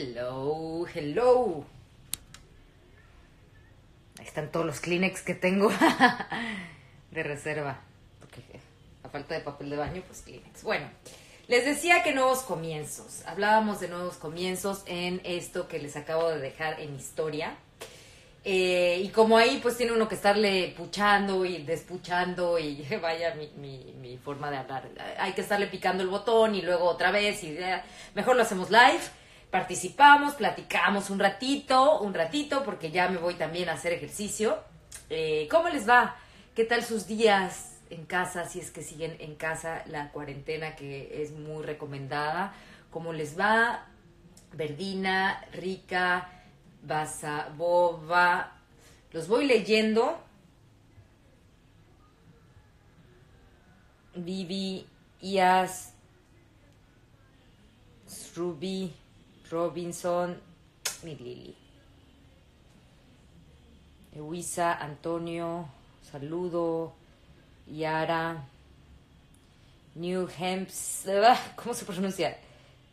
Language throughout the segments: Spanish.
Hello, hello. Ahí están todos los Kleenex que tengo de reserva. Porque a falta de papel de baño, pues Kleenex. Bueno, les decía que nuevos comienzos. Hablábamos de nuevos comienzos en esto que les acabo de dejar en historia. Y como ahí pues tiene uno que estarle puchando y despuchando y vaya mi forma de hablar. Hay que estarle picando el botón y luego otra vez y mejor lo hacemos live. Participamos, platicamos un ratito porque ya me voy también a hacer ejercicio. ¿Cómo les va? ¿Qué tal sus días en casa? Si es que siguen en casa la cuarentena que es muy recomendada. ¿Cómo les va? Verdina, Rica... Basabova, los voy leyendo. Vivi, Ias, Ruby, Robinson, mi Lili, Luisa, Antonio, saludo, Yara, New Hampshire, ¿cómo se pronuncia?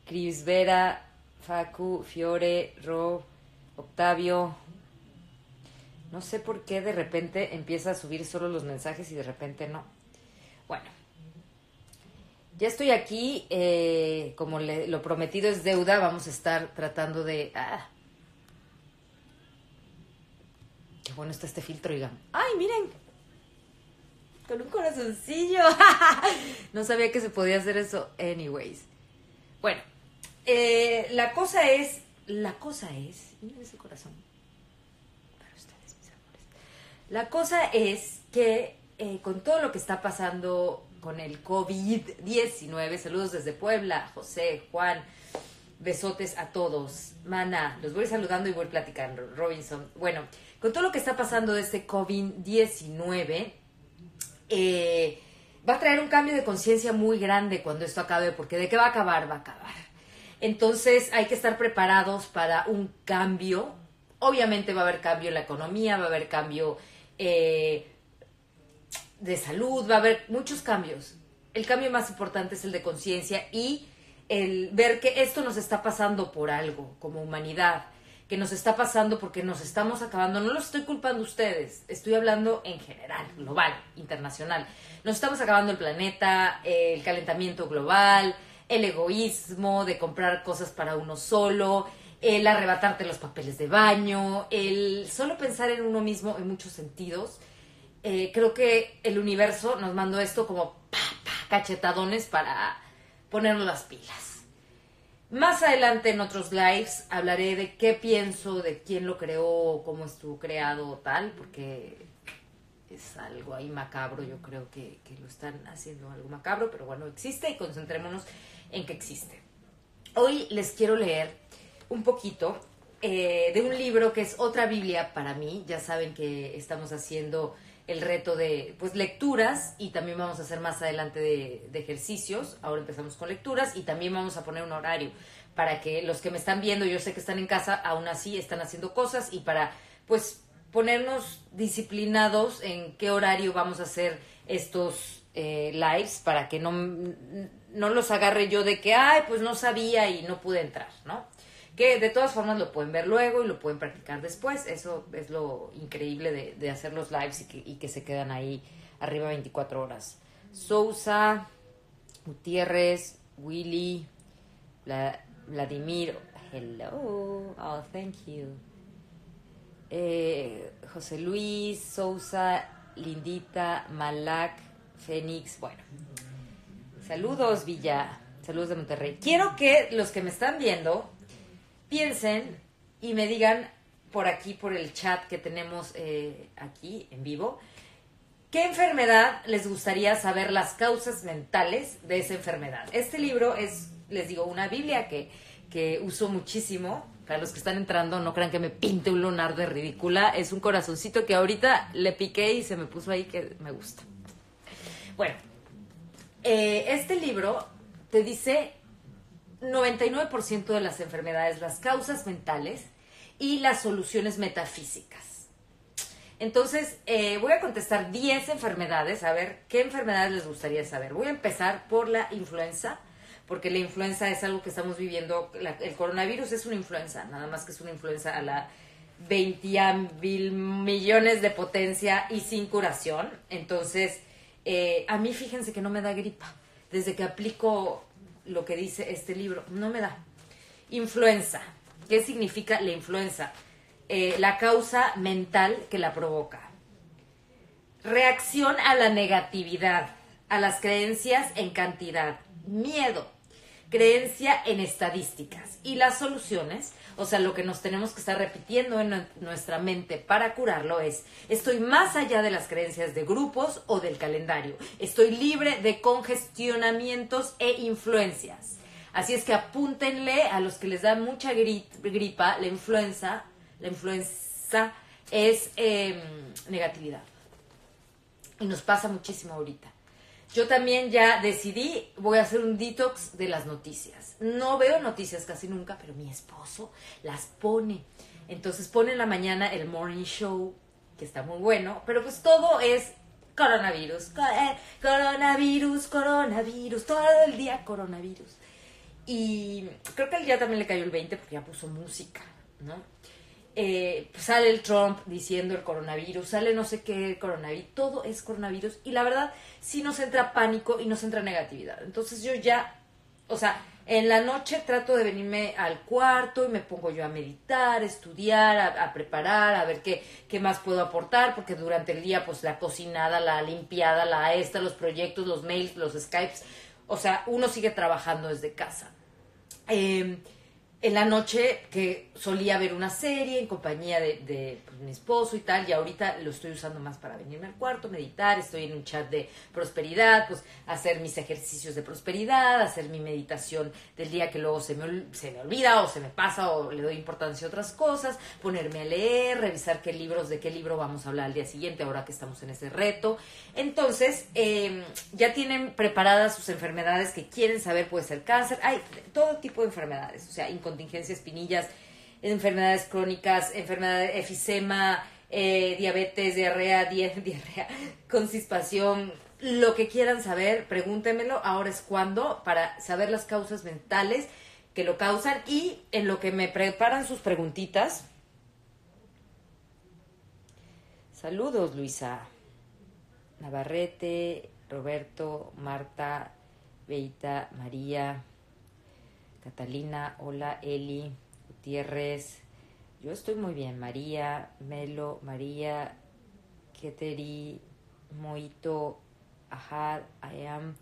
Cris Vera, Facu, Fiore, Ro, Octavio, no sé por qué de repente empieza a subir solo los mensajes y de repente no. Bueno, ya estoy aquí, como lo prometido es deuda, vamos a estar tratando de... ¡Ah! Qué bueno está este filtro, digamos. ¡Ay, miren! Con un corazoncillo. No sabía que se podía hacer eso. Anyways. Bueno, la cosa es, miren ese corazón, para ustedes, mis amores. La cosa es que con todo lo que está pasando con el COVID-19, saludos desde Puebla, José, Juan, besotes a todos. Mana, los voy saludando y voy platicando. Robinson, bueno, con todo lo que está pasando de este COVID-19, va a traer un cambio de conciencia muy grande cuando esto acabe, porque ¿de qué va a acabar? Va a acabar. Entonces hay que estar preparados para un cambio. Obviamente va a haber cambio en la economía, va a haber cambio de salud, va a haber muchos cambios. El cambio más importante es el de conciencia y el ver que esto nos está pasando por algo, como humanidad, que nos está pasando porque nos estamos acabando. No los estoy culpando a ustedes, estoy hablando en general, global, internacional. Nos estamos acabando el planeta, el calentamiento global... el egoísmo de comprar cosas para uno solo, el arrebatarte los papeles de baño, el solo pensar en uno mismo en muchos sentidos. Creo que el universo nos mandó esto como cachetadones para ponernos las pilas. Más adelante en otros lives hablaré de qué pienso, de quién lo creó, cómo estuvo creado tal, porque es algo ahí macabro, yo creo que lo están haciendo algo macabro, pero bueno, existe y concentrémonos en que existe. Hoy les quiero leer un poquito de un libro que es otra Biblia para mí. Ya saben que estamos haciendo el reto de pues lecturas y también vamos a hacer más adelante de ejercicios. Ahora empezamos con lecturas y también vamos a poner un horario para que los que me están viendo, yo sé que están en casa, aún así están haciendo cosas y para pues ponernos disciplinados en qué horario vamos a hacer estos lives para que no los agarre yo de que, ay, pues no sabía y no pude entrar, ¿no? Que de todas formas lo pueden ver luego y lo pueden practicar después. Eso es lo increíble de hacer los lives y que se quedan ahí arriba 24 horas. Sousa, Gutiérrez, Willy, Vladimir, hello, oh, thank you. José Luis, Sousa, Lindita, Malak, Fénix, bueno, saludos Villa, saludos de Monterrey. Quiero que los que me están viendo piensen y me digan por aquí, por el chat que tenemos aquí en vivo, ¿qué enfermedad les gustaría saber las causas mentales de esa enfermedad? Este libro es, les digo, una Biblia que uso muchísimo. Para los que están entrando, no crean que me pinte un lunar de ridícula. Es un corazoncito que ahorita le piqué y se me puso ahí que me gusta. Bueno, este libro te dice 99% de las enfermedades, las causas mentales y las soluciones metafísicas. Entonces, voy a contestar 10 enfermedades, a ver qué enfermedades les gustaría saber. Voy a empezar por la influenza, porque la influenza es algo que estamos viviendo. El coronavirus es una influenza, nada más que es una influenza a la 20,000,000,000 de potencia y sin curación. Entonces, a mí fíjense que no me da gripa. Desde que aplico lo que dice este libro, no me da. Influenza. ¿Qué significa la influenza? La causa mental que la provoca. Reacción a la negatividad, a las creencias en cantidad, miedo, creencia en estadísticas. Y las soluciones, o sea, lo que nos tenemos que estar repitiendo en nuestra mente para curarlo es: estoy más allá de las creencias de grupos o del calendario. Estoy libre de congestionamientos e influencias. Así es que apúntenle a los que les da mucha gripa, la influenza es negatividad. Y nos pasa muchísimo ahorita. Yo también ya decidí, voy a hacer un detox de las noticias. No veo noticias casi nunca, pero mi esposo las pone. Entonces pone en la mañana el morning show, que está muy bueno, pero pues todo es coronavirus. Coronavirus, coronavirus, todo el día coronavirus. Y creo que ya también le cayó el 20 porque ya puso música, ¿no? Pues sale el Trump diciendo el coronavirus, sale no sé qué el coronavirus, todo es coronavirus, y la verdad sí nos entra pánico y nos entra negatividad. Entonces yo ya, o sea, en la noche trato de venirme al cuarto y me pongo yo a meditar, a estudiar, a preparar, a ver qué más puedo aportar, porque durante el día pues la cocinada, la limpiada, los proyectos, los mails, los Skypes, o sea, uno sigue trabajando desde casa. En la noche que solía ver una serie en compañía de pues, mi esposo y tal, y ahorita lo estoy usando más para venirme al cuarto, meditar, estoy en un chat de prosperidad, pues hacer mis ejercicios de prosperidad, hacer mi meditación del día que luego se me olvida o se me pasa o le doy importancia a otras cosas, ponerme a leer, revisar de qué libro vamos a hablar al día siguiente ahora que estamos en ese reto. Entonces, ya tienen preparadas sus enfermedades que quieren saber, puede ser cáncer, hay todo tipo de enfermedades, o sea, contingencias, espinillas, enfermedades crónicas, enfermedades, efisema, diabetes, diarrea, constipación, lo que quieran saber, pregúntemelo. Ahora es cuando para saber las causas mentales que lo causan, y en lo que me preparan sus preguntitas. Saludos, Luisa Navarrete, Roberto, Marta, Beita, María, Catalina, hola, Eli, Gutiérrez, yo estoy muy bien, María, Melo, María, Keteri, Moito, Ahad, I am,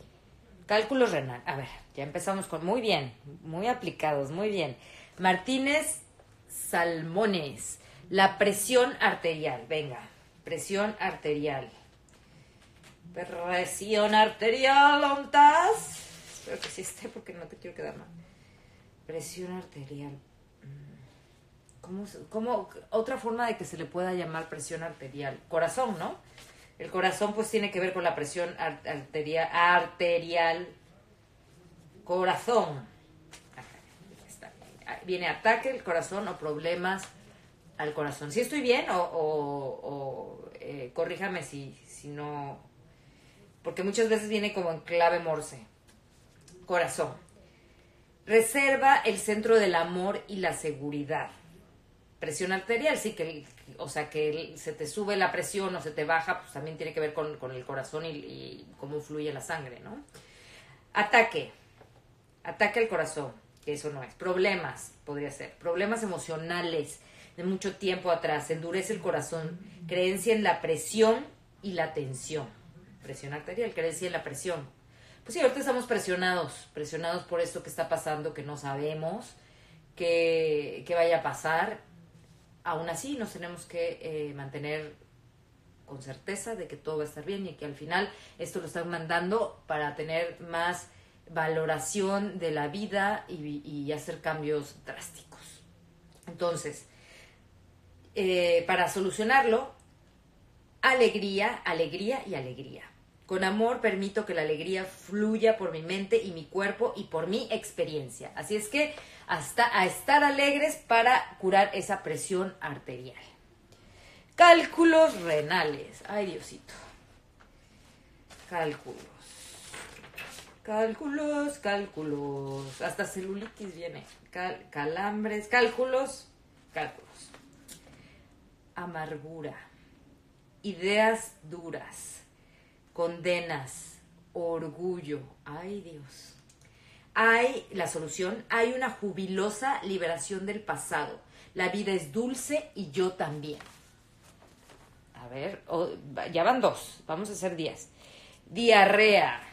cálculos renal, a ver, ya empezamos con muy bien, muy aplicados, muy bien, Martínez, Salmones, la presión arterial, venga, presión arterial, ¿ontas? Espero que sí esté porque no te quiero quedar mal. Presión arterial. ¿Cómo? Otra forma de que se le pueda llamar presión arterial. Corazón, ¿no? El corazón pues tiene que ver con la presión arterial. Corazón. Viene ataque al corazón o problemas al corazón. ¿Sí estoy bien? O corríjame si no. Porque muchas veces viene como en clave Morse. Corazón. Reserva el centro del amor y la seguridad. Presión arterial, sí, que se te sube la presión o se te baja, pues también tiene que ver con el corazón y cómo fluye la sangre, ¿no? Ataque al corazón, que eso no es. Problemas, podría ser. Problemas emocionales de mucho tiempo atrás. Endurece el corazón. Creencia en la presión y la tensión. Presión arterial, creencia en la presión. Pues sí, ahorita estamos presionados por esto que está pasando, que no sabemos qué vaya a pasar. Aún así, nos tenemos que mantener con certeza de que todo va a estar bien y que al final esto lo están mandando para tener más valoración de la vida y hacer cambios drásticos. Entonces, para solucionarlo, alegría, alegría y alegría. Con amor permito que la alegría fluya por mi mente y mi cuerpo y por mi experiencia. Así es que hasta a estar alegres para curar esa presión arterial. Cálculos renales. Ay, Diosito. Cálculos. Cálculos, cálculos. Hasta celulitis viene. Calambres, cálculos, cálculos. Amargura. Ideas duras. Condenas. Orgullo. Ay, Dios. Hay la solución. Hay una jubilosa liberación del pasado. La vida es dulce y yo también. A ver, oh, ya van 2. Vamos a hacer 10. Diarrea.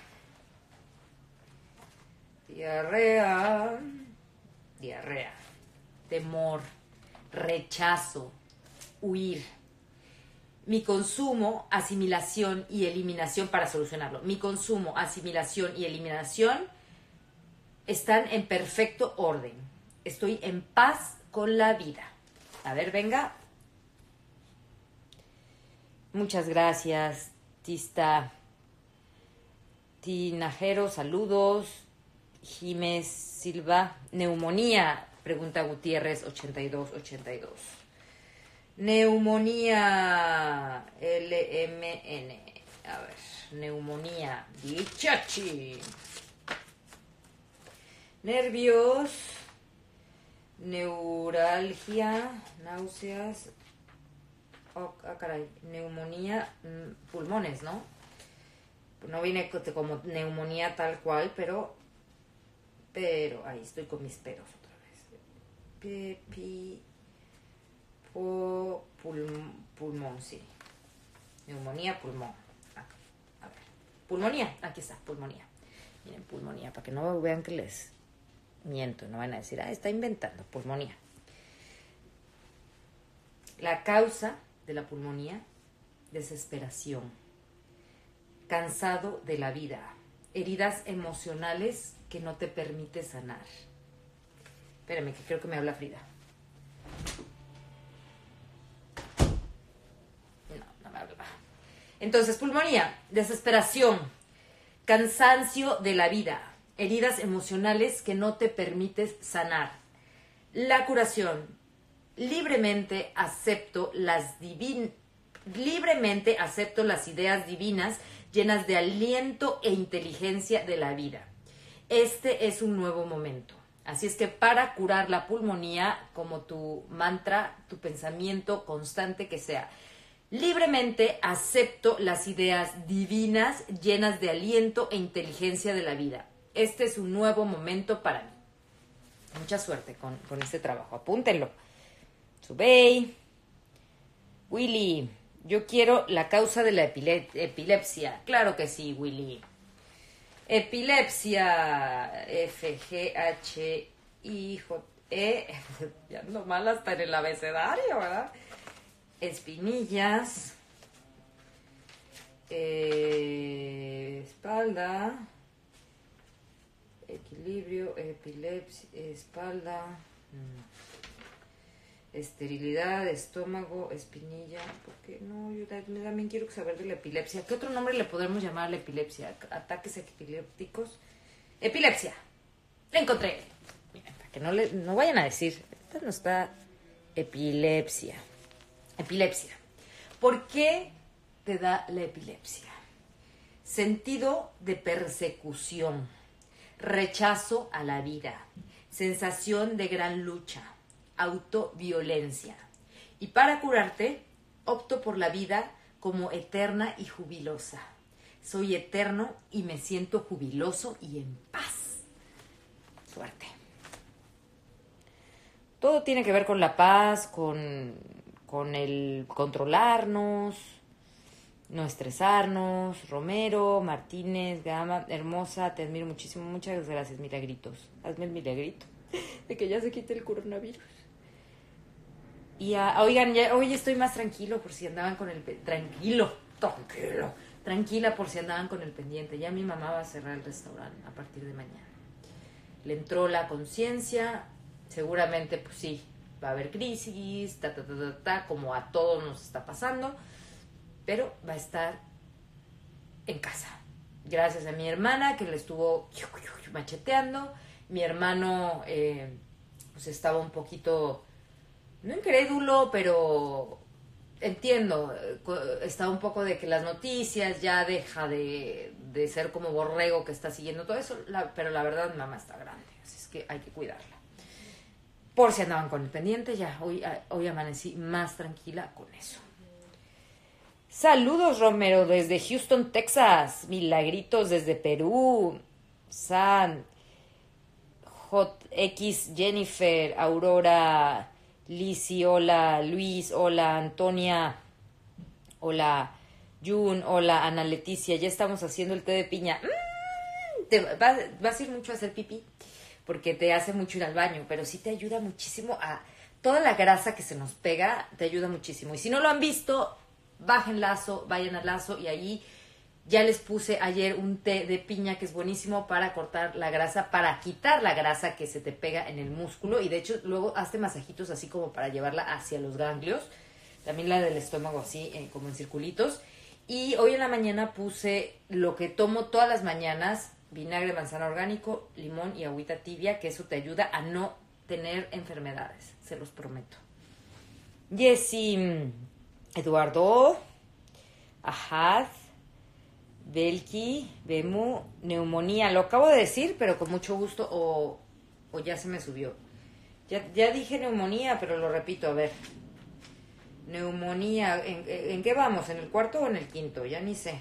Diarrea, diarrea, temor, rechazo, huir. Mi consumo, asimilación y eliminación para solucionarlo. Mi consumo, asimilación y eliminación están en perfecto orden. Estoy en paz con la vida. A ver, venga. Muchas gracias, Tista. Tinajero, saludos. Jiménez Silva, neumonía, pregunta Gutiérrez, 8282. Neumonía, LMN, a ver, neumonía, bichachi. Nervios, neuralgia, náuseas, oh, ah, caray, neumonía, pulmones, ¿no? No viene como neumonía tal cual, pero, ahí estoy con mis peros otra vez. Pepi, po, pulmón, sí. Neumonía, pulmón. Ah, a ver. Pulmonía, aquí está, pulmonía. Miren, pulmonía, para que no vean que les miento, no van a decir, ah, está inventando, pulmonía. La causa de la pulmonía, desesperación, cansado de la vida, heridas emocionales que no te permite sanar. Espérame, que creo que me habla Frida. No me habla. Entonces, pulmonía, desesperación, cansancio de la vida, heridas emocionales que no te permites sanar. La curación. Libremente acepto las ideas divinas llenas de aliento e inteligencia de la vida. Este es un nuevo momento. Así es que para curar la pulmonía, como tu mantra, tu pensamiento constante que sea, libremente acepto las ideas divinas llenas de aliento e inteligencia de la vida. Este es un nuevo momento para mí. Mucha suerte con este trabajo. Apúntenlo. Subey. Willy. Yo quiero la causa de la epilepsia. Claro que sí, Willy. Epilepsia. FGHIJE. Ya ando mal hasta en el abecedario, ¿verdad? Espinillas. Espalda. Equilibrio. Epilepsia. Espalda. Esterilidad, estómago, espinilla, porque no, yo también quiero saber de la epilepsia. ¿Qué otro nombre le podemos llamar a la epilepsia? Ataques epilépticos. Epilepsia. La encontré. Miren, para que no vayan a decir, esta no está epilepsia. Epilepsia. ¿Por qué te da la epilepsia? Sentido de persecución, rechazo a la vida, sensación de gran lucha. Autoviolencia. Y para curarte, opto por la vida como eterna y jubilosa. Soy eterno y me siento jubiloso y en paz. Suerte. Todo tiene que ver con la paz, con el controlarnos, no estresarnos. Romero, Martínez, Gama, hermosa, te admiro muchísimo. Muchas gracias, milagritos. Hazme el milagrito de que ya se quite el coronavirus. Y oigan, hoy estoy más tranquilo por si andaban con el... Tranquila por si andaban con el pendiente. Ya mi mamá va a cerrar el restaurante a partir de mañana. Le entró la conciencia. Seguramente, pues sí, va a haber crisis, como a todos nos está pasando. Pero va a estar en casa. Gracias a mi hermana que le estuvo macheteando. Mi hermano, pues estaba un poquito... No incrédulo, pero entiendo, está un poco de que las noticias, ya deja de ser como borrego que está siguiendo todo eso, pero la verdad mamá está grande, así es que hay que cuidarla. Por si andaban con el pendiente, ya hoy amanecí más tranquila con eso. Saludos, Romero, desde Houston, Texas. Milagritos desde Perú. San, Hot X, Jennifer, Aurora, Lizzy, hola, Luis, hola, Antonia, hola, Jun, hola, Ana Leticia. Ya estamos haciendo el té de piña. Te vas a ir mucho a hacer pipí porque te hace mucho ir al baño, pero sí te ayuda muchísimo a... Toda la grasa que se nos pega te ayuda muchísimo. Y si no lo han visto... Bajen Lazo, vayan a Lazo y ahí ya les puse ayer un té de piña que es buenísimo para cortar la grasa, para quitar la grasa que se te pega en el músculo y de hecho luego hazte masajitos así como para llevarla hacia los ganglios, también la del estómago así como en circulitos. Y hoy en la mañana puse lo que tomo todas las mañanas, vinagre de manzana orgánico, limón y agüita tibia, que eso te ayuda a no tener enfermedades, se los prometo. Jessie, Eduardo, Ajad, Belki, Bemu, neumonía. Lo acabo de decir, pero con mucho gusto, o ya se me subió. Ya dije neumonía, pero lo repito, a ver. Neumonía, ¿en qué vamos? ¿En el cuarto o en el quinto? Ya ni sé.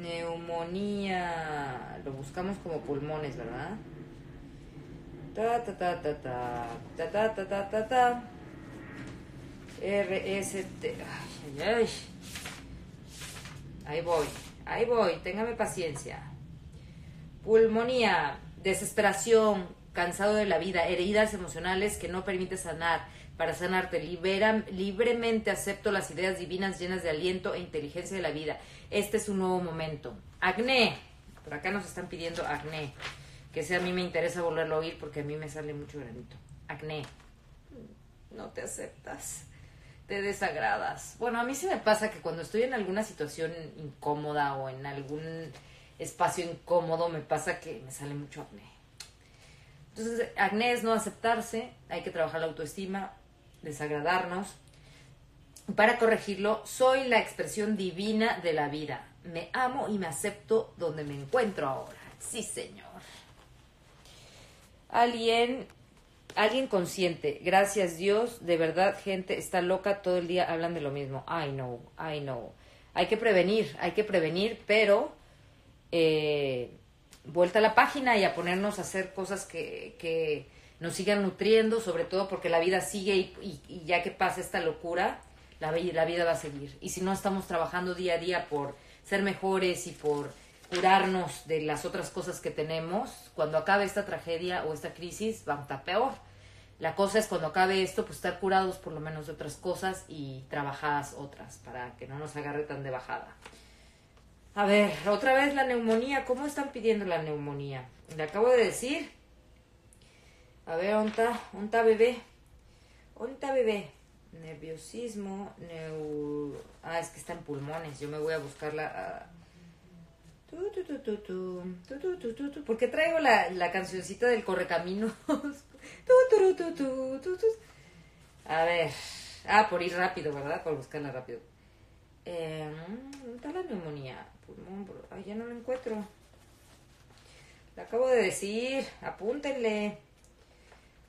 Neumonía, lo buscamos como pulmones, ¿verdad? Ta, ta, ta, ta, ta, ta, ta, ta, ta, ta, ta. RST. Ay, ay, ay. Ahí voy, téngame paciencia. Pulmonía, desesperación, cansado de la vida, heridas emocionales que no permite sanar. Para sanarte, libremente acepto las ideas divinas llenas de aliento e inteligencia de la vida. Este es un nuevo momento. Acné, por acá nos están pidiendo acné. Que sea, a mí me interesa volverlo a oír porque a mí me sale mucho granito. Acné, no te aceptas. Te desagradas. Bueno, a mí sí me pasa que cuando estoy en alguna situación incómoda o en algún espacio incómodo, me pasa que me sale mucho acné. Entonces, acné es no aceptarse, hay que trabajar la autoestima, desagradarnos. Para corregirlo, soy la expresión divina de la vida. Me amo y me acepto donde me encuentro ahora. Sí, señor. Alguien consciente, gracias Dios, de verdad, gente, está loca, todo el día hablan de lo mismo. I know. Hay que prevenir, pero vuelta a la página y a ponernos a hacer cosas que nos sigan nutriendo, sobre todo porque la vida sigue y ya que pasa esta locura, la vida va a seguir. Y si no estamos trabajando día a día por ser mejores y por curarnos de las otras cosas que tenemos, cuando acabe esta tragedia o esta crisis, va a estar peor. La cosa es cuando acabe esto, pues estar curados por lo menos de otras cosas y trabajadas otras, para que no nos agarre tan de bajada. A ver, otra vez la neumonía. ¿Cómo están pidiendo la neumonía? Le acabo de decir. A ver, onta bebé. Nerviosismo, es que está en pulmones. Yo me voy a buscarla... ¿Por qué traigo la cancioncita del correcaminos? A ver. Por ir rápido, ¿verdad? Por buscarla rápido. ¿Dónde está la neumonía? Ay, ya no la encuentro. La acabo de decir. Apúntenle.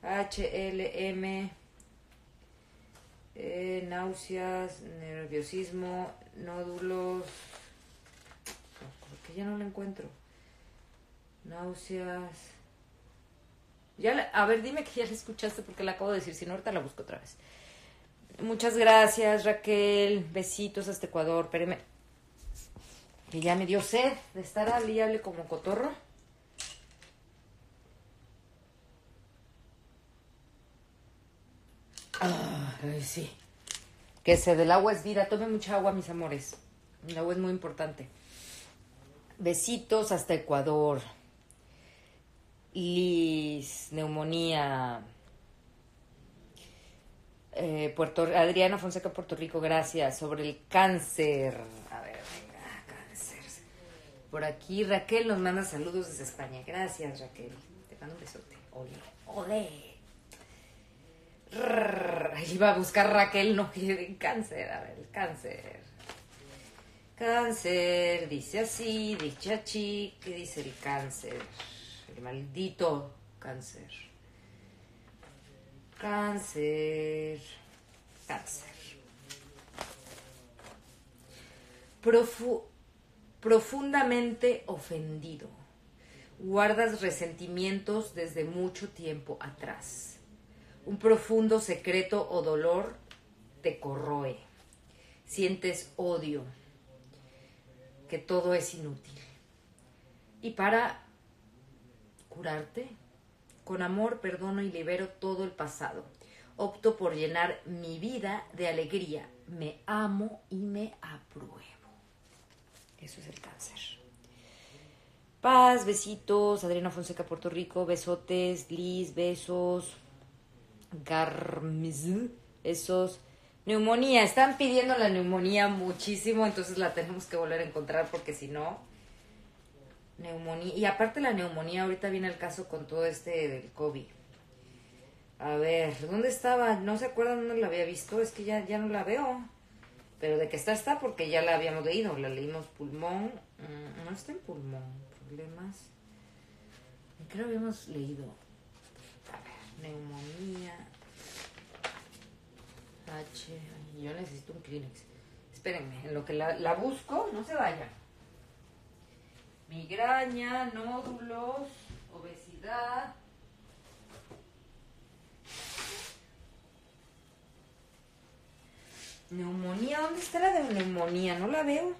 HLM. Náuseas, nerviosismo, nódulos... Ya no la encuentro. Náuseas. A ver, dime que ya la escuchaste porque la acabo de decir. Si no, ahorita la busco otra vez. Muchas gracias, Raquel. Besitos hasta Ecuador. Espérame. Que ya me dio sed de estar hable como cotorro. Ay, sí. Que sed, el agua es vida. Tomen mucha agua, mis amores. El agua es muy importante. Besitos hasta Ecuador. Liz, neumonía. Adriana Fonseca, Puerto Rico, gracias. Sobre el cáncer. A ver, venga, cáncer. Por aquí Raquel nos manda saludos desde España. Gracias, Raquel. Te mando un besote. Olé. Iba a buscar Raquel, no quiere cáncer. A ver, el cáncer. Cáncer, dice así, dice así. ¿Qué dice el cáncer? El maldito cáncer. Cáncer. Cáncer. Profundamente ofendido. Guardas resentimientos desde mucho tiempo atrás. Un profundo secreto o dolor te corroe. Sientes odio, que todo es inútil. Y para curarte, con amor perdono y libero todo el pasado. Opto por llenar mi vida de alegría. Me amo y me apruebo. Eso es el cáncer. Paz, besitos, Adriana Fonseca, Puerto Rico, besotes, Liz, besos, Garmiz, besos, neumonía. Están pidiendo la neumonía muchísimo, entonces la tenemos que volver a encontrar porque si no, neumonía. Y aparte la neumonía, ahorita viene el caso con todo este del COVID. A ver, ¿dónde estaba? No se acuerdan dónde la había visto, es que ya no la veo. Pero de que está porque ya la habíamos leído. La leímos pulmón. No está en pulmón. Problemas. Creo que habíamos leído. A ver, neumonía. H. Ay, yo necesito un Kleenex. Espérenme, en lo que la busco, no se vayan. Migraña, nódulos, obesidad. Neumonía, ¿dónde está la de neumonía? No la veo.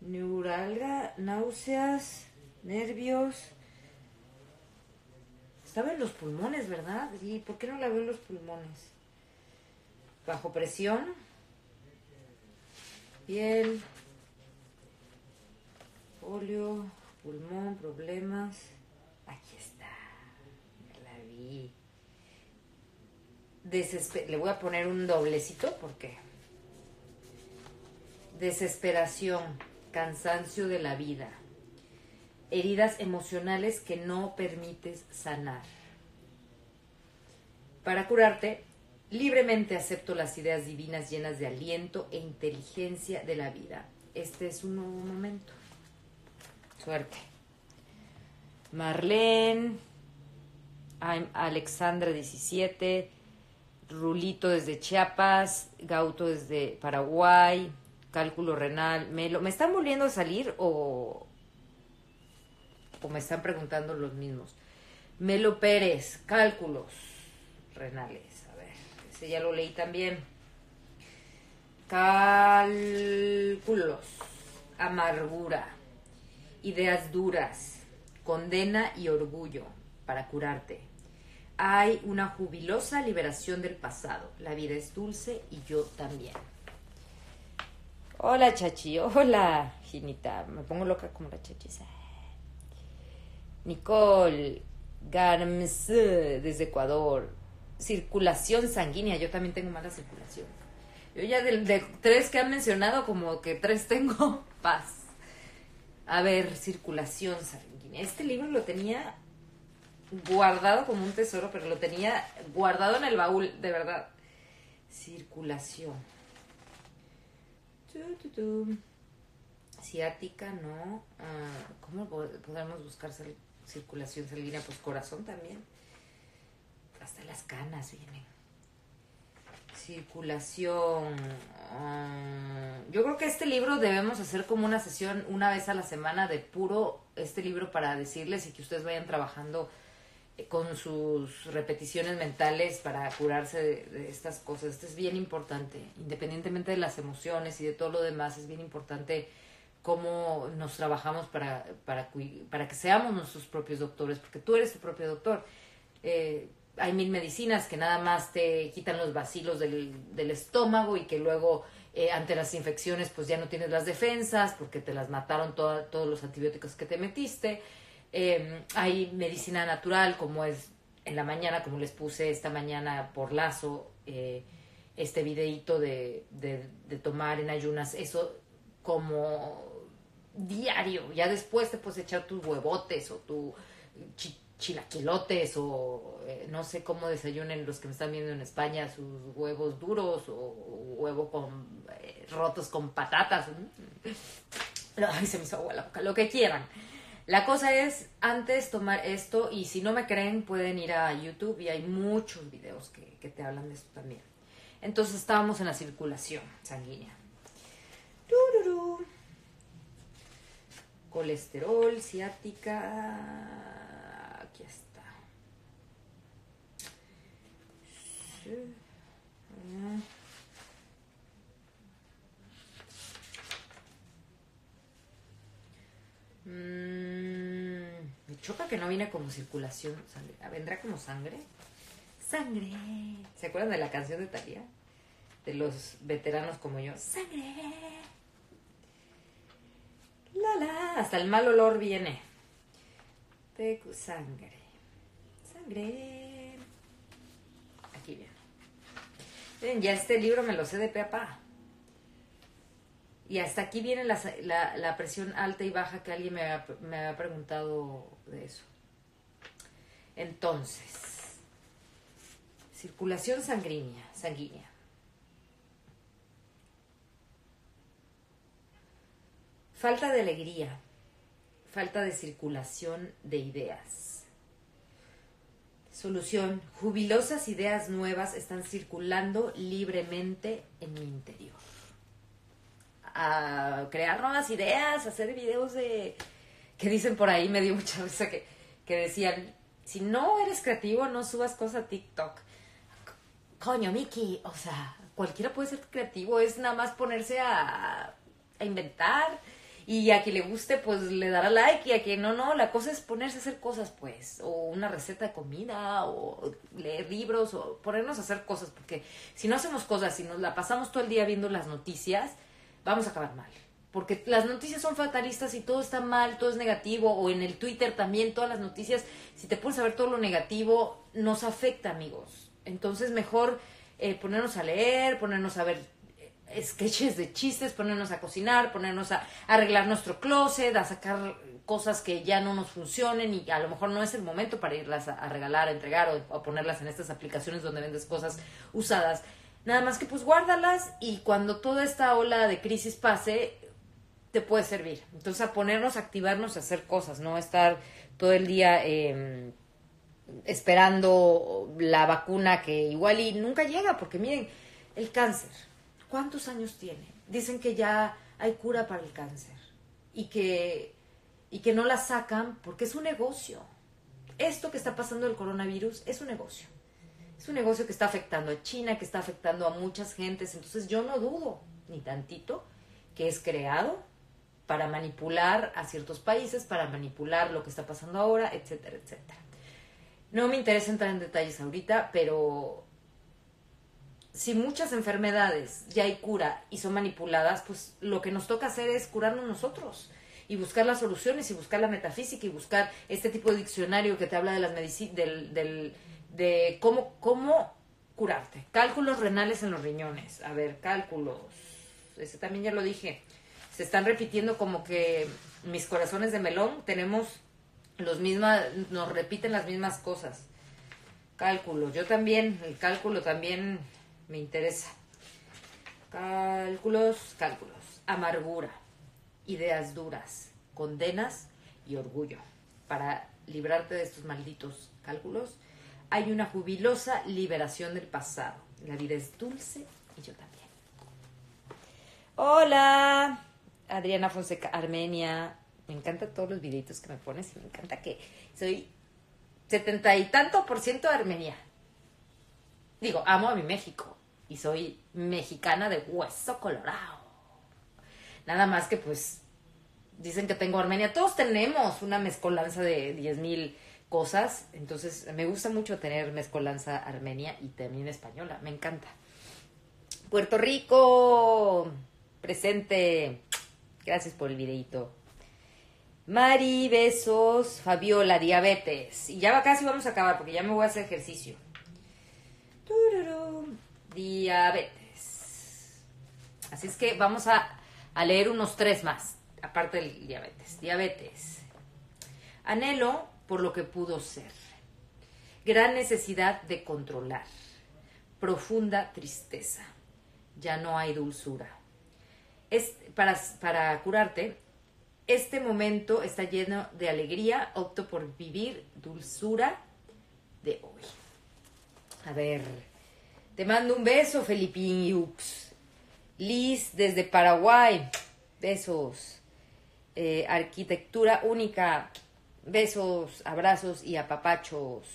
Neuralgia, náuseas, nervios. Estaba en los pulmones, ¿verdad? ¿Y por qué no la veo en los pulmones? Bajo presión. Piel. Polio, pulmón, problemas. Aquí está. La vi. Le voy a poner un doblecito porque desesperación, cansancio de la vida, heridas emocionales que no permites sanar. Para curarte, libremente acepto las ideas divinas llenas de aliento e inteligencia de la vida. Este es un nuevo momento. Suerte. Marlene, Alexandra 17, Rulito desde Chiapas, Gauto desde Paraguay, cálculo renal, Melo. ¿Me están volviendo a salir o me están preguntando los mismos? Melo Pérez, cálculos renales. A ver, ese ya lo leí también. Cálculos, amargura, ideas duras, condena y orgullo para curarte. Hay una jubilosa liberación del pasado. La vida es dulce y yo también. Hola, Chachi. Hola, Ginita. Me pongo loca como la Chachi. Nicole Garms, desde Ecuador. Circulación sanguínea. Yo también tengo mala circulación. Yo ya de tres que han mencionado, como que tres tengo. Paz. A ver, circulación sanguínea. Este libro lo tenía guardado como un tesoro, pero lo tenía guardado en el baúl, de verdad. Circulación. Ciática, no. ¿Cómo podemos buscar circulación sanguínea? Pues corazón también. Hasta las canas vienen. Circulación. Yo creo que este libro debemos hacer como una sesión una vez a la semana de puro este libro para decirles y que ustedes vayan trabajando con sus repeticiones mentales para curarse de estas cosas. Esto es bien importante, independientemente de las emociones y de todo lo demás, es bien importante cómo nos trabajamos para que seamos nuestros propios doctores, porque tú eres tu propio doctor. Hay mil medicinas que nada más te quitan los vacilos del estómago y que luego ante las infecciones pues ya no tienes las defensas porque te las mataron todos los antibióticos que te metiste. Hay medicina natural, como es en la mañana, como les puse esta mañana por Lazo, este videito de tomar en ayunas, eso como diario. Ya después te puedes echar tus huevotes o tu chilaquilotes o no sé cómo desayunen los que me están viendo en España, sus huevos duros o huevo con rotos con patatas. Ay, se me hizo agua la boca. Lo que quieran. La cosa es, antes tomar esto, y si no me creen pueden ir a YouTube y hay muchos videos que te hablan de esto también. Entonces estábamos en la circulación sanguínea. ¡Tururú! Colesterol, ciática, aquí está. Me choca que no viene como circulación sangre. ¿Vendrá como sangre? Sangre. ¿Se acuerdan de la canción de Thalía? De los veteranos como yo. Sangre. La la. Hasta el mal olor viene. Sangre. Sangre. Aquí viene. Miren, ya este libro me lo sé de pe a pa. Y hasta aquí viene la presión alta y baja que alguien me había preguntado de eso. Entonces, circulación sanguínea. Falta de alegría, falta de circulación de ideas. Solución, jubilosas ideas nuevas están circulando libremente en mi interior. A crear nuevas ideas, a hacer videos de... que dicen por ahí, me dio mucha risa que decían, si no eres creativo, no subas cosas a TikTok. Coño, Miki, o sea, cualquiera puede ser creativo, es nada más ponerse a inventar, y a quien le guste, pues le dará like, y a quien no, la cosa es ponerse a hacer cosas, pues, o una receta de comida, o leer libros, o ponernos a hacer cosas, porque si no hacemos cosas, si nos la pasamos todo el día viendo las noticias, vamos a acabar mal, porque las noticias son fatalistas y todo está mal, todo es negativo, o en el Twitter también, todas las noticias, si te pones a ver todo lo negativo, nos afecta, amigos. Entonces mejor ponernos a leer, ponernos a ver sketches de chistes, ponernos a cocinar, ponernos a arreglar nuestro closet, a sacar cosas que ya no nos funcionen y a lo mejor no es el momento para irlas a regalar, a entregar o a ponerlas en estas aplicaciones donde vendes cosas usadas. Nada más que pues guárdalas y cuando toda esta ola de crisis pase, te puede servir. Entonces a ponernos, a activarnos, a hacer cosas, no estar todo el día esperando la vacuna que igual y nunca llega. Porque miren, el cáncer, ¿cuántos años tiene? Dicen que ya hay cura para el cáncer y que no la sacan porque es un negocio. Esto que está pasando el coronavirus es un negocio. Es un negocio que está afectando a China, que está afectando a muchas gentes. Entonces yo no dudo, ni tantito, que es creado para manipular a ciertos países, para manipular lo que está pasando ahora, etcétera, etcétera. No me interesa entrar en detalles ahorita, pero si muchas enfermedades ya hay cura y son manipuladas, pues lo que nos toca hacer es curarnos nosotros. Y buscar las soluciones, y buscar la metafísica, y buscar este tipo de diccionario que te habla de las medicinas, de cómo curarte. Cálculos renales en los riñones. A ver, cálculos. Ese también ya lo dije. Se están repitiendo como que mis corazones de melón. Tenemos nos repiten las mismas cosas. Cálculos. Yo también, el cálculo también me interesa. Cálculos. Amargura, ideas duras, condenas y orgullo. Para librarte de estos malditos cálculos, hay una jubilosa liberación del pasado. La vida es dulce y yo también. Hola, Adriana Fonseca, Armenia. Me encantan todos los videitos que me pones y me encanta que soy 70% y tanto de Armenia. Digo, amo a mi México y soy mexicana de hueso colorado. Nada más que pues dicen que tengo Armenia. Todos tenemos una mezcolanza de 10,000 cosas, entonces me gusta mucho tener mezcolanza armenia y también española, me encanta. Puerto Rico, presente, gracias por el videito. Mari, besos. Fabiola, diabetes. Y ya casi vamos a acabar porque ya me voy a hacer ejercicio. Diabetes. Así es que vamos a leer unos 3 más, aparte del diabetes. Anhelo por lo que pudo ser. Gran necesidad de controlar. Profunda tristeza. Ya no hay dulzura. Para curarte, este momento está lleno de alegría. Opto por vivir dulzura de hoy. A ver, te mando un beso, Felipín Yux. Liz, desde Paraguay, besos. Arquitectura única, besos, abrazos y apapachos.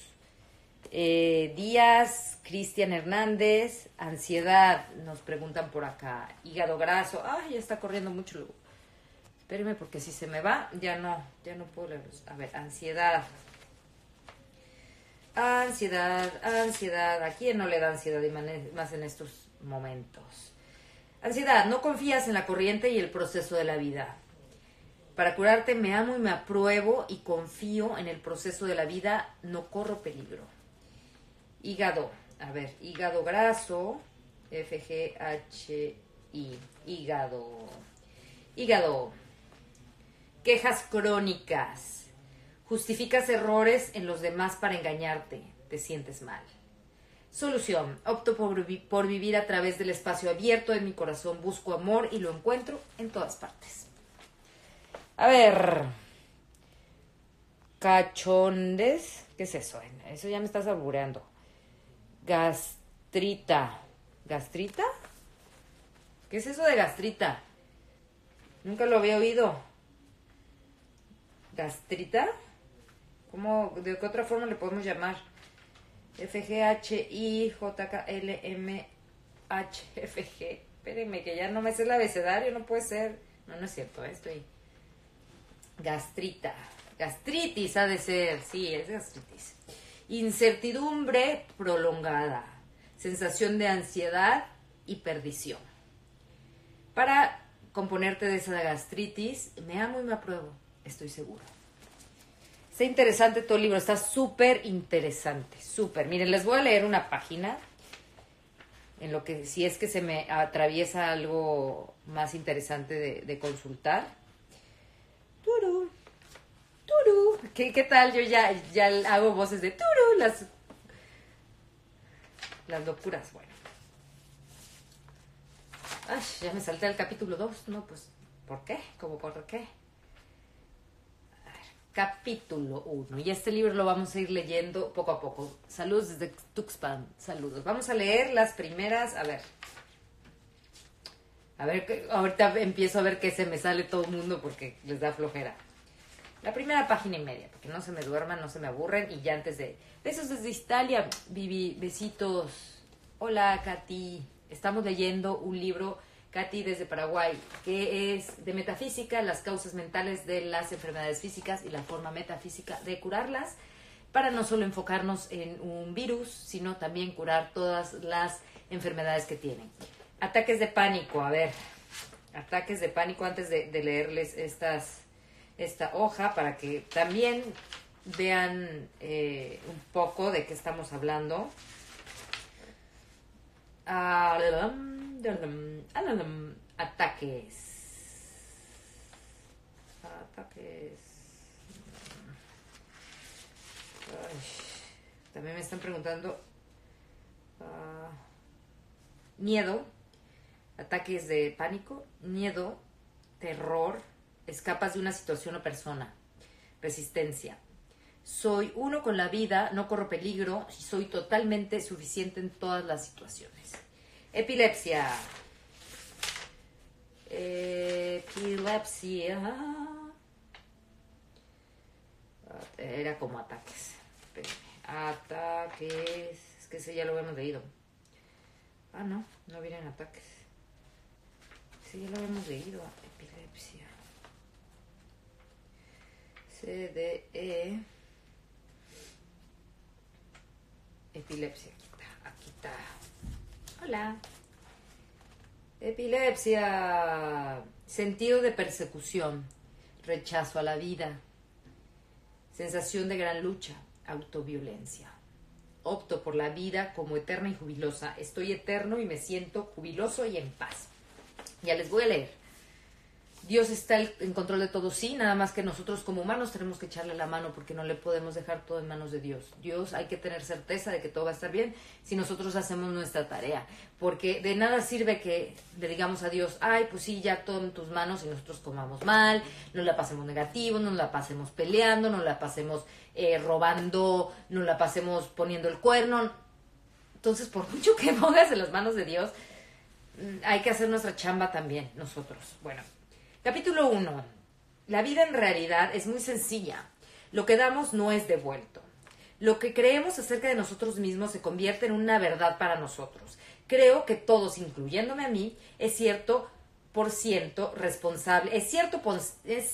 Díaz, Cristian Hernández, ansiedad, nos preguntan por acá. Hígado graso, ay, ya está corriendo mucho. Espérenme porque si se me va, ya no puedo leerlos. A ver, ansiedad. Ansiedad, ansiedad. ¿A quién no le da ansiedad y más en estos momentos? Ansiedad, no confías en la corriente y el proceso de la vida. Para curarte me amo y me apruebo y confío en el proceso de la vida, no corro peligro. Hígado, a ver, hígado graso, FGHI, hígado. Hígado, quejas crónicas, justificas errores en los demás para engañarte, te sientes mal. Solución, opto por vivir a través del espacio abierto de mi corazón, busco amor y lo encuentro en todas partes. A ver, cachondes, ¿qué es eso? Eso ya me estás albureando. Gastrita, ¿gastrita? ¿Qué es eso de gastrita? Nunca lo había oído. ¿Gastrita? ¿Cómo, de qué otra forma le podemos llamar? FGHIJKLMHFG. Espérenme que ya no me sé el abecedario, no puede ser. No, no es cierto, estoy... Gastrita, gastritis ha de ser, sí, es gastritis. Incertidumbre prolongada, sensación de ansiedad y perdición. Para componerte de esa gastritis, me amo y me apruebo, estoy seguro. Está interesante todo el libro, está súper interesante, súper. Miren, les voy a leer una página, en lo que si es que se me atraviesa algo más interesante de consultar. Turu, turu. ¿Qué tal? Yo ya hago voces de turu, las locuras, bueno. Ay, ya me salté al capítulo 2, no, pues, ¿por qué? ¿Cómo por qué? A ver, capítulo 1, y este libro lo vamos a ir leyendo poco a poco. Saludos desde Tuxpan, saludos. Vamos a leer las primeras, a ver, ahorita empiezo a ver que se me sale todo el mundo porque les da flojera. La primera página y media, porque no se me duerman, no se me aburren. Y ya antes de... Besos desde Italia, Vivi, besitos. Hola, Katy. Estamos leyendo un libro, Katy, desde Paraguay, que es de metafísica, las causas mentales de las enfermedades físicas y la forma metafísica de curarlas, para no solo enfocarnos en un virus, sino también curar todas las enfermedades que tienen. Ataques de pánico, a ver, ataques de pánico antes de leerles esta hoja para que también vean un poco de qué estamos hablando. Ataques. Ay, también me están preguntando miedo. Ataques de pánico, miedo, terror, escapas de una situación o persona, resistencia. Soy uno con la vida, no corro peligro y soy totalmente suficiente en todas las situaciones. Epilepsia. Epilepsia. Era como ataques. Ataques. Es que ese ya lo habíamos leído. Ah, no, no vienen ataques. Sí, ya lo habíamos leído. Epilepsia. CDE. Epilepsia, aquí está. Hola. Epilepsia. Sentido de persecución. Rechazo a la vida. Sensación de gran lucha. Autoviolencia. Opto por la vida como eterna y jubilosa. Estoy eterno y me siento jubiloso y en paz. Ya les voy a leer. Dios está en control de todo, sí, nada más que nosotros como humanos tenemos que echarle la mano porque no le podemos dejar todo en manos de Dios. Dios, hay que tener certeza de que todo va a estar bien si nosotros hacemos nuestra tarea, porque de nada sirve que le digamos a Dios, ay, pues sí, ya todo en tus manos, y nosotros comamos mal, nos la pasemos negativo, nos la pasemos peleando, nos la pasemos robando, nos la pasemos poniendo el cuerno. Entonces, por mucho que pongas en las manos de Dios, hay que hacer nuestra chamba también nosotros. Bueno. Capítulo 1. La vida en realidad es muy sencilla. Lo que damos no es devuelto. Lo que creemos acerca de nosotros mismos se convierte en una verdad para nosotros. Creo que todos, incluyéndome a mí, es 100% responsable de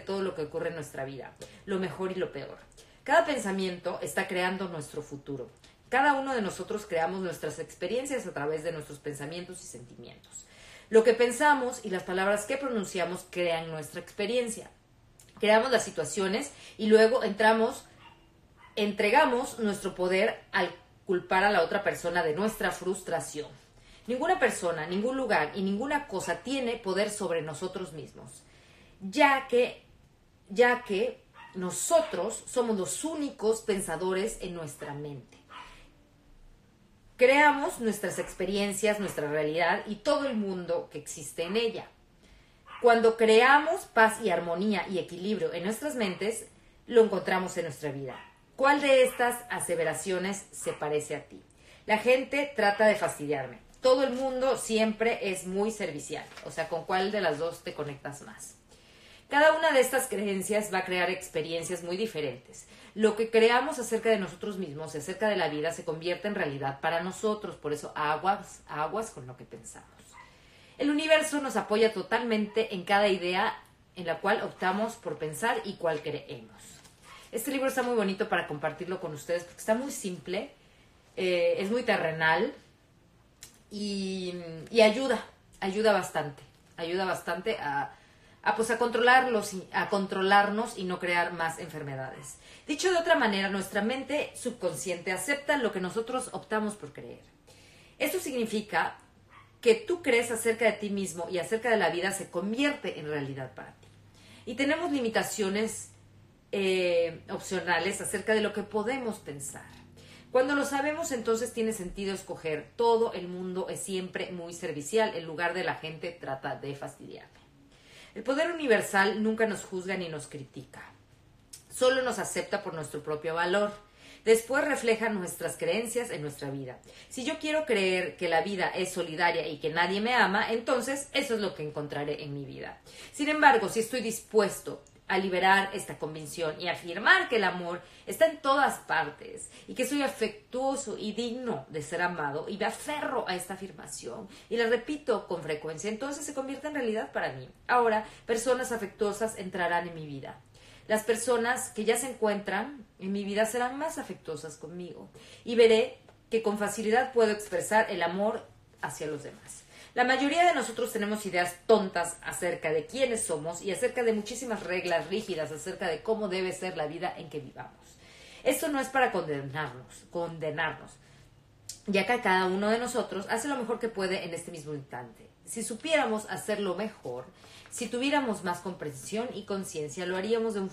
todo lo que ocurre en nuestra vida, lo mejor y lo peor. Cada pensamiento está creando nuestro futuro. Cada uno de nosotros creamos nuestras experiencias a través de nuestros pensamientos y sentimientos. Lo que pensamos y las palabras que pronunciamos crean nuestra experiencia. Creamos las situaciones y luego entregamos nuestro poder al culpar a la otra persona de nuestra frustración. Ninguna persona, ningún lugar y ninguna cosa tiene poder sobre nosotros mismos, ya que nosotros somos los únicos pensadores en nuestra mente. Creamos nuestras experiencias, nuestra realidad y todo el mundo que existe en ella. Cuando creamos paz y armonía y equilibrio en nuestras mentes, lo encontramos en nuestra vida. ¿Cuál de estas aseveraciones se parece a ti? La gente trata de fastidiarme. Todo el mundo siempre es muy servicial. O sea, ¿con cuál de las dos te conectas más? Cada una de estas creencias va a crear experiencias muy diferentes. Lo que creamos acerca de nosotros mismos y acerca de la vida se convierte en realidad para nosotros. Por eso, aguas con lo que pensamos. El universo nos apoya totalmente en cada idea en la cual optamos por pensar y cuál creemos. Este libro está muy bonito para compartirlo con ustedes porque está muy simple, es muy terrenal y ayuda bastante a controlarnos y no crear más enfermedades. Dicho de otra manera, nuestra mente subconsciente acepta lo que nosotros optamos por creer. Esto significa que tú crees acerca de ti mismo y acerca de la vida se convierte en realidad para ti. Y tenemos limitaciones opcionales acerca de lo que podemos pensar. Cuando lo sabemos, entonces tiene sentido escoger. Todo el mundo es siempre muy servicial, en lugar de la gente trata de fastidiarme. El poder universal nunca nos juzga ni nos critica. Solo nos acepta por nuestro propio valor. Después refleja nuestras creencias en nuestra vida. Si yo quiero creer que la vida es solidaria y que nadie me ama, entonces eso es lo que encontraré en mi vida. Sin embargo, si estoy dispuesto a liberar esta convicción y afirmar que el amor está en todas partes y que soy afectuoso y digno de ser amado y me aferro a esta afirmación y la repito con frecuencia, entonces se convierte en realidad para mí. Ahora, personas afectuosas entrarán en mi vida. Las personas que ya se encuentran en mi vida serán más afectuosas conmigo y veré que con facilidad puedo expresar el amor hacia los demás. La mayoría de nosotros tenemos ideas tontas acerca de quiénes somos y acerca de muchísimas reglas rígidas acerca de cómo debe ser la vida en que vivamos. Esto no es para condenarnos, ya que cada uno de nosotros hace lo mejor que puede en este mismo instante. Si supiéramos hacerlo mejor, si tuviéramos más comprensión y conciencia, lo haríamos de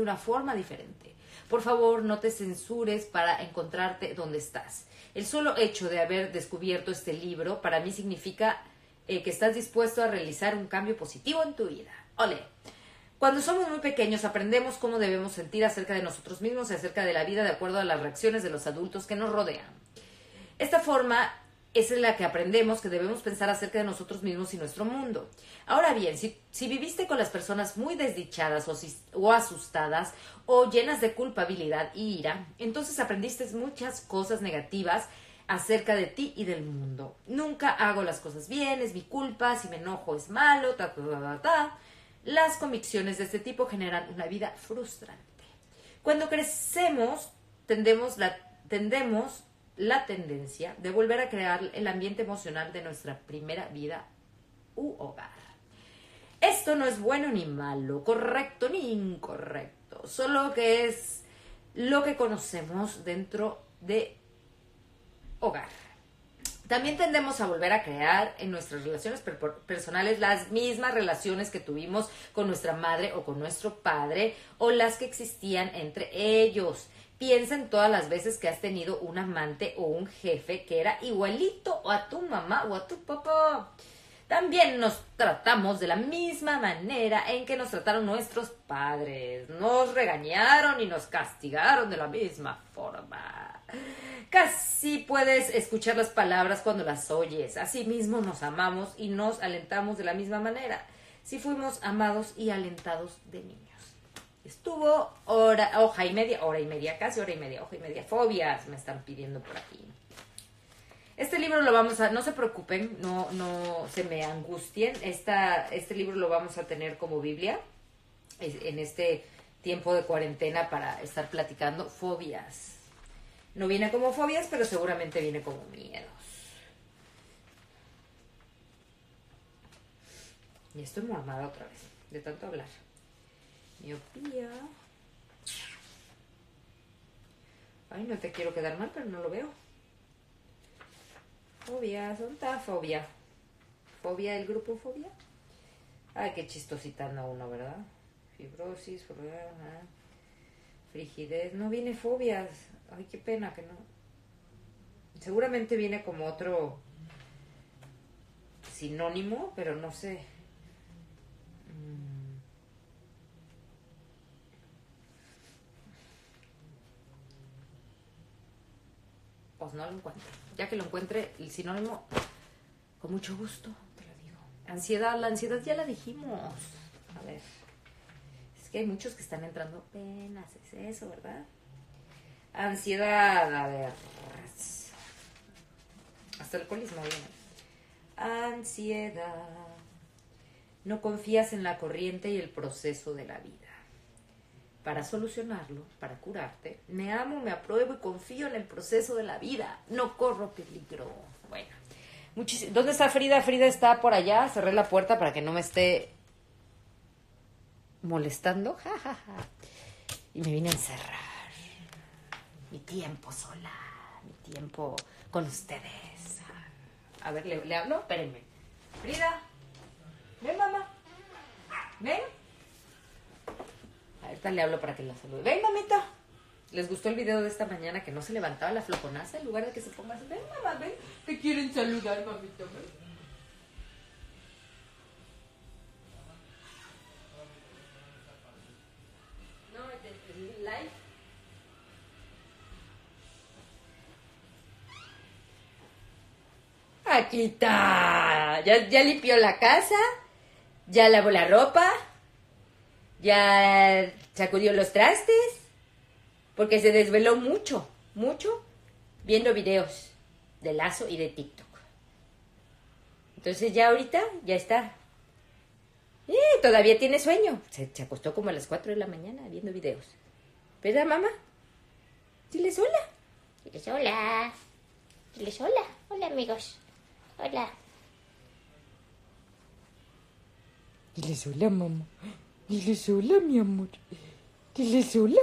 una forma diferente. Por favor, no te censures para encontrarte donde estás. El solo hecho de haber descubierto este libro para mí significa que estás dispuesto a realizar un cambio positivo en tu vida. ¡Ole! Cuando somos muy pequeños aprendemos cómo debemos sentir acerca de nosotros mismos y acerca de la vida de acuerdo a las reacciones de los adultos que nos rodean. Esta forma es en la que aprendemos que debemos pensar acerca de nosotros mismos y nuestro mundo. Ahora bien, si viviste con las personas muy desdichadas o asustadas o llenas de culpabilidad y ira, entonces aprendiste muchas cosas negativas acerca de ti y del mundo. Nunca hago las cosas bien, es mi culpa, si me enojo es malo, Las convicciones de este tipo generan una vida frustrante. Cuando crecemos, tendemos la tendencia de volver a crear el ambiente emocional de nuestra primera vida u hogar. Esto no es bueno ni malo, correcto ni incorrecto, solo que es lo que conocemos dentro de hogar. También tendemos a volver a crear en nuestras relaciones personales las mismas relaciones que tuvimos con nuestra madre o con nuestro padre o las que existían entre ellos. Piensa en todas las veces que has tenido un amante o un jefe que era igualito a tu mamá o a tu papá. También nos tratamos de la misma manera en que nos trataron nuestros padres. Nos regañaron y nos castigaron de la misma forma. Casi puedes escuchar las palabras cuando las oyes. Asimismo nos amamos y nos alentamos de la misma manera. Si fuimos amados y alentados de niños. Estuvo casi hora y media. Fobias me están pidiendo por aquí. Este libro lo vamos a... No se preocupen, no se me angustien. Este libro lo vamos a tener como Biblia en este tiempo de cuarentena para estar platicando fobias. No viene como fobias, pero seguramente viene como miedos. Y estoy mormada otra vez, de tanto hablar. Miopía. Ay, no te quiero quedar mal, pero no lo veo. Fobias, ¿dónde está fobia? ¿Fobia, el grupo fobia? Ay, qué chistosita anda uno, ¿verdad? Fibrosis, frigidez, no viene fobias. Ay, qué pena que no. Seguramente viene como otro sinónimo, pero no sé. Pues no lo encuentro. Ya que lo encuentre el sinónimo, con mucho gusto te lo digo. Ansiedad, la ansiedad ya la dijimos. A ver. Es que hay muchos que están entrando apenas, es eso, ¿verdad? Ansiedad, a ver. Hasta alcoholismo viene. Ansiedad. No confías en la corriente y el proceso de la vida. Para solucionarlo, para curarte, me amo, me apruebo y confío en el proceso de la vida. No corro peligro. Bueno. ¿Dónde está Frida? Frida está por allá. Cerré la puerta para que no me esté molestando. Ja, ja, ja. Y me vine a encerrar. Mi tiempo sola, mi tiempo con ustedes. A ver, ¿le hablo? Espérenme. Frida, ven, mamá. Ven. Ahorita le hablo para que la salude. Ven, mamita. ¿Les gustó el video de esta mañana que no se levantaba la floconaza en lugar de que se ponga así? Ven, mamá, ven. Te quieren saludar, mamita. Ven. Aquí está, ya limpió la casa, ya lavó la ropa, ya sacudió los trastes, porque se desveló mucho, viendo videos de Lazo y de TikTok. Entonces ya ahorita, ya está. Y todavía tiene sueño, se acostó como a las 4 de la mañana viendo videos. ¿Verdad, mamá? Dile hola. Hola, amigos. Hola. Diles hola, mamá. Diles hola, mi amor. Diles hola.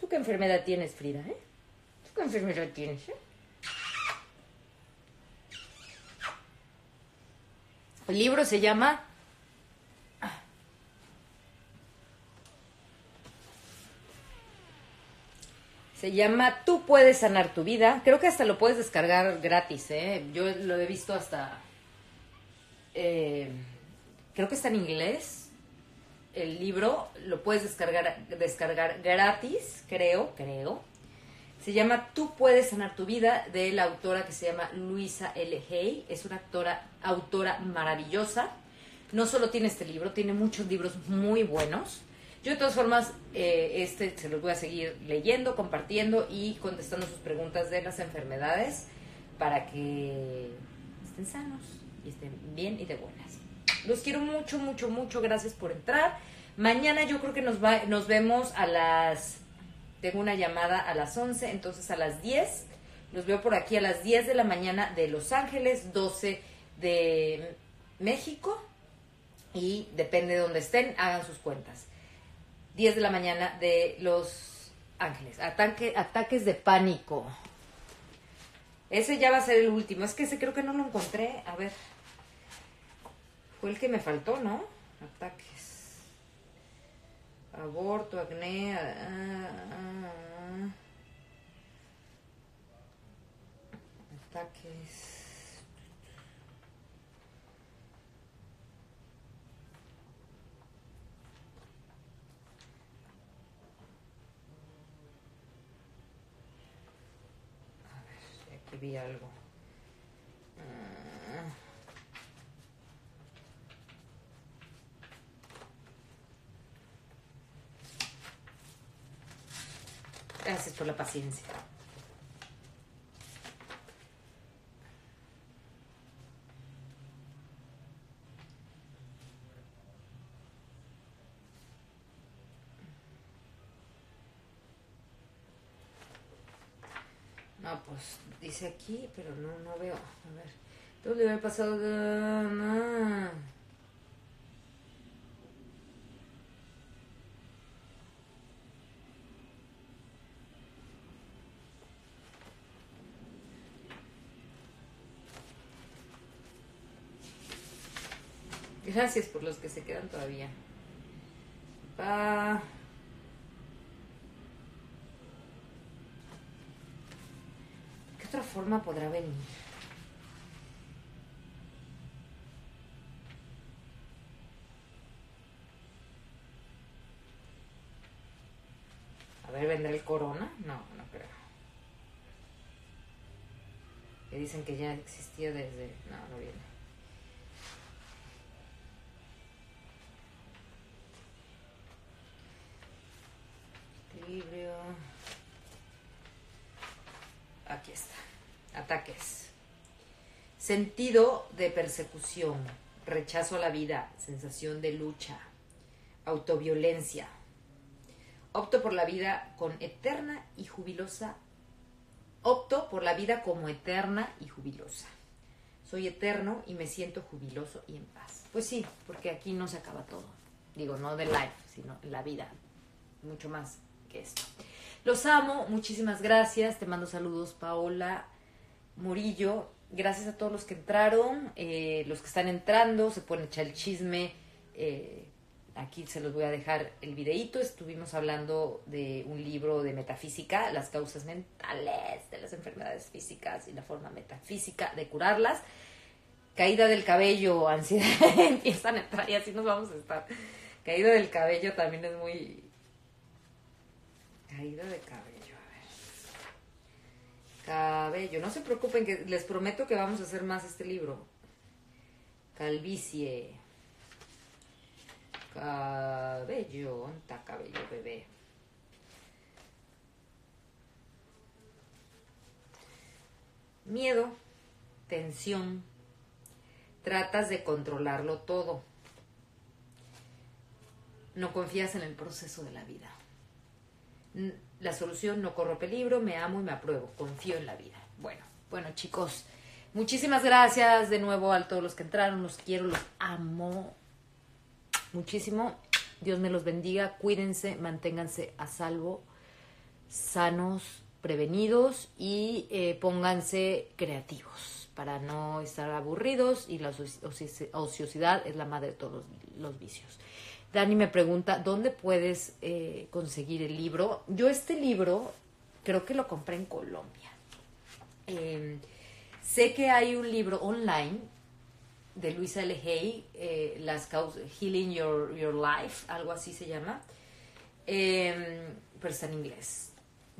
¿Tú qué enfermedad tienes, Frida, eh? El libro se llama... Se llama Tú Puedes Sanar Tu Vida. Creo que hasta lo puedes descargar gratis, ¿eh? Yo lo he visto hasta... creo que está en inglés. El libro lo puedes descargar gratis, creo. Se llama Tú Puedes Sanar Tu Vida, de la autora que se llama Luisa L. Hay. Es una autora maravillosa. No solo tiene este libro, tiene muchos libros muy buenos. Yo, de todas formas, se los voy a seguir leyendo, compartiendo y contestando sus preguntas de las enfermedades para que estén sanos y estén bien y de buenas. Los quiero mucho. Gracias por entrar. Mañana yo creo que nos vemos a las... Tengo una llamada a las 11, entonces a las 10. Los veo por aquí a las 10 de la mañana de Los Ángeles, 12 de México. Y depende de donde estén, hagan sus cuentas. 10 de la mañana de los ángeles, ataques de pánico. Ese ya va a ser el último. Es que ese creo que no lo encontré. A ver. Fue el que me faltó, ¿no? Ataques. Aborto, acné. Ataques. A ver, aquí vi algo. Gracias por la paciencia. No, pues dice aquí, pero no veo. A ver, ¿dónde me he pasado? No. Gracias por los que se quedan todavía. Pa. ¿Qué otra forma podrá venir? A ver, ¿vendrá el corona? No, no creo. Que dicen que ya existía desde... No viene. Aquí está. Ataques. Sentido de persecución, rechazo a la vida, sensación de lucha, autoviolencia. Opto por la vida como eterna y jubilosa. Soy eterno y me siento jubiloso y en paz. Pues sí, porque aquí no se acaba todo. Digo, no de life, sino la vida. Mucho más que esto. Los amo, muchísimas gracias, te mando saludos, Paola Murillo, gracias a todos los que entraron, los que están entrando, se pueden echar el chisme, aquí se los voy a dejar el videíto. Estuvimos hablando de un libro de metafísica, las causas mentales de las enfermedades físicas y la forma metafísica de curarlas, caída del cabello, ansiedad, empiezan a entrar y así nos vamos a estar, caída del cabello también es muy... Caída de cabello, a ver. Cabello, no se preocupen, que les prometo que vamos a hacer más este libro. Calvicie. Cabello, onta cabello, bebé. Miedo, tensión, tratas de controlarlo todo. No confías en el proceso de la vida. La solución, no corro peligro, me amo y me apruebo, confío en la vida. Bueno chicos, muchísimas gracias de nuevo a todos los que entraron, los quiero, los amo muchísimo, Dios me los bendiga, cuídense, manténganse a salvo, sanos, prevenidos y pónganse creativos para no estar aburridos, y la ociosidad es la madre de todos los vicios. Dani me pregunta, ¿dónde puedes conseguir el libro? Yo este libro creo que lo compré en Colombia. Sé que hay un libro online de Luisa L. Hay, las causas, Healing Your Life, algo así se llama, pero está en inglés.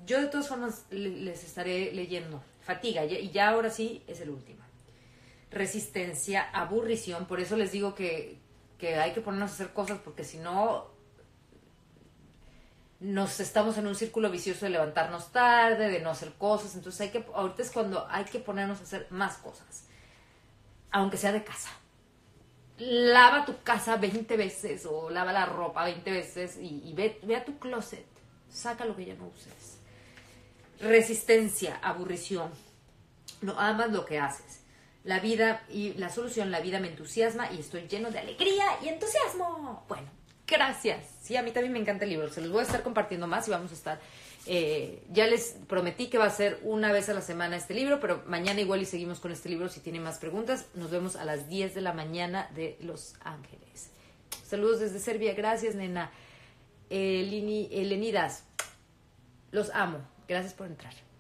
Yo de todas formas les estaré leyendo. Fatiga, y ya ahora sí es el último. Resistencia, aburrición, por eso les digo que hay que ponernos a hacer cosas, porque si no nos estamos en un círculo vicioso de levantarnos tarde, de no hacer cosas, entonces ahorita es cuando hay que ponernos a hacer más cosas, aunque sea de casa. Lava tu casa 20 veces o lava la ropa 20 veces y ve a tu closet, saca lo que ya no uses. Resistencia, aburrición, no amas lo que haces. La vida y la solución, la vida me entusiasma y estoy lleno de alegría y entusiasmo. Bueno, Gracias. Sí, a mí también me encanta el libro. Se los voy a estar compartiendo más y vamos a estar... ya les prometí que va a ser una vez a la semana este libro, pero mañana igual y seguimos con este libro si tienen más preguntas. Nos vemos a las 10 de la mañana de Los Ángeles. Saludos desde Serbia. Gracias, nena. Elenidas. Los amo. Gracias por entrar.